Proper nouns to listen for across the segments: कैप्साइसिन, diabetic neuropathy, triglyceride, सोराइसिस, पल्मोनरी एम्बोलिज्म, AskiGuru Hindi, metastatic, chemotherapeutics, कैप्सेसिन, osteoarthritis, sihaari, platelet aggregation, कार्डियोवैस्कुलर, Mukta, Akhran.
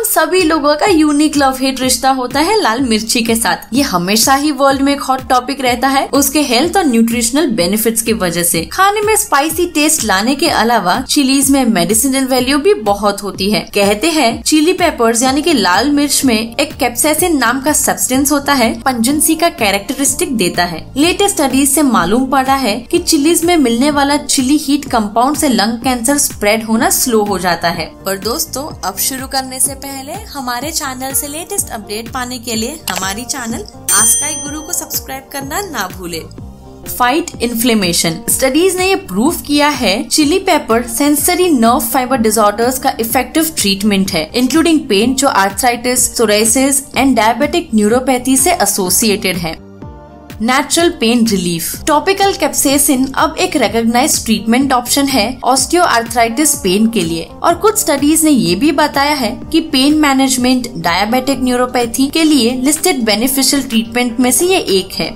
हम सभी लोगों का यूनिक लव हिट रिश्ता होता है लाल मिर्ची के साथ। ये हमेशा ही वर्ल्ड में एक हॉट टॉपिक रहता है उसके हेल्थ और न्यूट्रिशनल बेनिफिट्स की वजह से। खाने में स्पाइसी टेस्ट लाने के अलावा चिलीज में मेडिसिनल वैल्यू भी बहुत होती है। कहते हैं चिली पेपर्स यानी कि लाल मिर्च में एक कैप्साइसिन नाम का सब्सटेंस होता है, पंजेंसी का कैरेक्टरिस्टिक देता है। लेटेस्ट स्टडीज से मालूम पड़ा है कि चिलीज में मिलने वाला चिली हीट कंपाउंड से लंग कैंसर स्प्रेड होना स्लो हो जाता है। और दोस्तों, अब शुरू करने से पहले हमारे चैनल से लेटेस्ट अपडेट पाने के लिए हमारी चैनल आस्काई गुरु को सब्सक्राइब करना ना भूले। Fight inflammation. स्टडीज ने ये प्रूव किया है chilli pepper sensory nerve fibre disorders का इफेक्टिव ट्रीटमेंट है, इंक्लूडिंग पेन जो arthritis, सोराइसिस and diabetic neuropathy से एसोसिएटेड है। Natural pain relief. Topical कैप्सेसिन अब एक रिकॉग्नाइज्ड ट्रीटमेंट ऑप्शन है ऑस्टियोआर्थराइटिस पेन के लिए। और कुछ स्टडीज ने ये भी बताया है कि पेन मैनेजमेंट डायबिटिक न्यूरोपैथी के लिए लिस्टेड बेनिफिशियल ट्रीटमेंट में से ये एक है।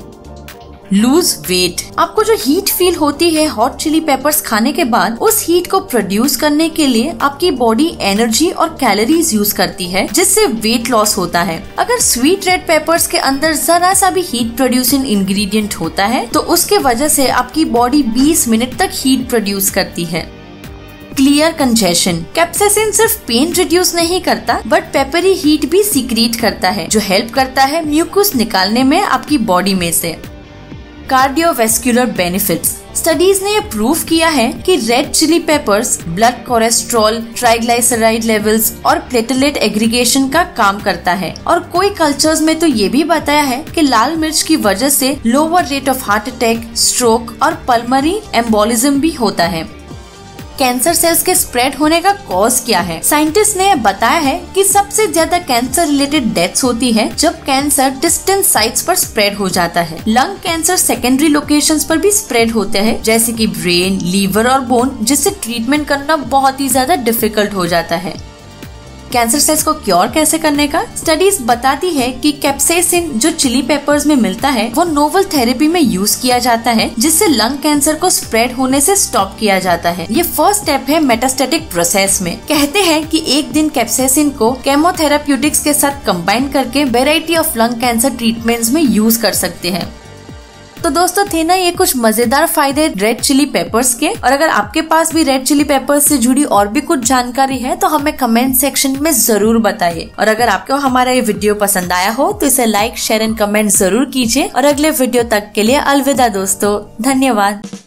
Lose weight. आपको जो हीट फील होती है हॉट चिली पेपर्स खाने के बाद, उस हीट को प्रोड्यूस करने के लिए आपकी बॉडी एनर्जी और कैलोरीज यूज करती है, जिससे वेट लॉस होता है। अगर स्वीट रेड पेपर्स के अंदर जरा सा भी हीट प्रोड्यूसिंग इंग्रेडिएंट होता है तो उसके वजह से आपकी बॉडी 20 मिनट तक हीट प्रोड्यूस करती है। Clear congestion. कैप्साइसिन सिर्फ पेन रिड्यूस नहीं करता बट पेपरी हीट भी सीक्रेट करता है, जो हेल्प करता है म्यूकस निकालने में आपकी बॉडी में से। कार्डियोवैस्कुलर benefits. स्टडीज ने ये प्रूव किया है कि red chilli peppers blood cholesterol, triglyceride levels और प्लेटलेट एग्रीगेशन का काम करता है। और कोई कल्चर्स में तो ये भी बताया है कि लाल मिर्च की वजह से lower rate of heart attack, stroke और पल्मोनरी एम्बोलिज्म भी होता है। कैंसर सेल्स के स्प्रेड होने का कॉज क्या है? साइंटिस्ट ने बताया है कि सबसे ज्यादा कैंसर रिलेटेड डेथ्स होती है जब कैंसर डिस्टेंट साइट्स पर स्प्रेड हो जाता है। लंग कैंसर सेकेंडरी लोकेशंस पर भी स्प्रेड होते हैं, जैसे कि ब्रेन, लीवर और बोन, जिससे ट्रीटमेंट करना बहुत ही ज्यादा डिफिकल्ट हो जाता है। कैंसर सेल्स को क्योर कैसे करने का? स्टडीज बताती है कि कैप्सेसिन जो चिली पेपर्स में मिलता है वो नोवल थेरेपी में यूज किया जाता है, जिससे लंग कैंसर को स्प्रेड होने से स्टॉप किया जाता है। ये फर्स्ट स्टेप है मेटास्टेटिक प्रोसेस में। कहते हैं कि एक दिन कैप्सेसिन को केमोथेराप्यूटिक्स के साथ कंबाइन करके variety of lung cancer treatments में यूज कर सकते हैं। तो दोस्तों, थे ना ये कुछ मजेदार फायदे रेड चिली पेपर्स के। और अगर आपके पास भी रेड चिली पेपर्स से जुड़ी और भी कुछ जानकारी है तो हमें कमेंट सेक्शन में जरूर बताइए। और अगर आपको हमारा ये वीडियो पसंद आया हो तो इसे लाइक, शेयर एंड कमेंट जरूर कीजिए। और अगले वीडियो तक के लिए अलविदा दोस्तों, धन्यवाद।